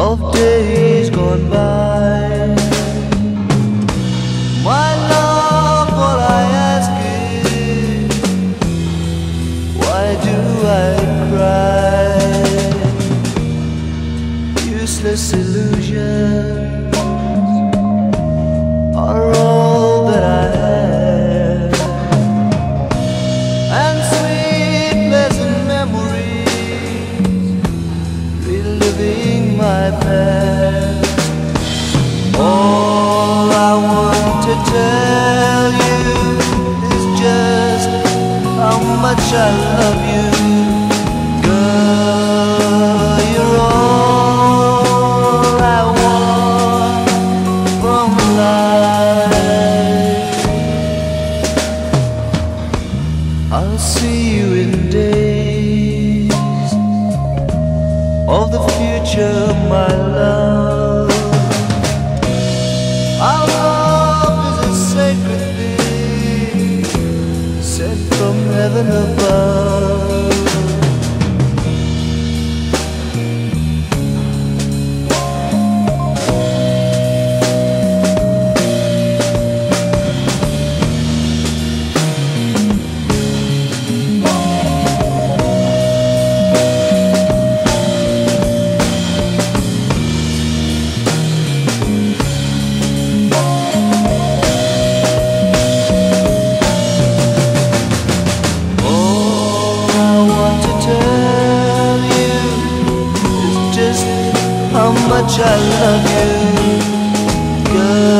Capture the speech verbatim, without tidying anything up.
of days gone by. My love, all I ask is, why do I cry? Useless illusions are all that I have, and sweet pleasant memories reliving my past. All I want to tell you is just how much I love you, girl. You're all I want from life. I'll see you in days of the future, my love. Our love is a sacred thing sent from heaven above. How much I love you, girl.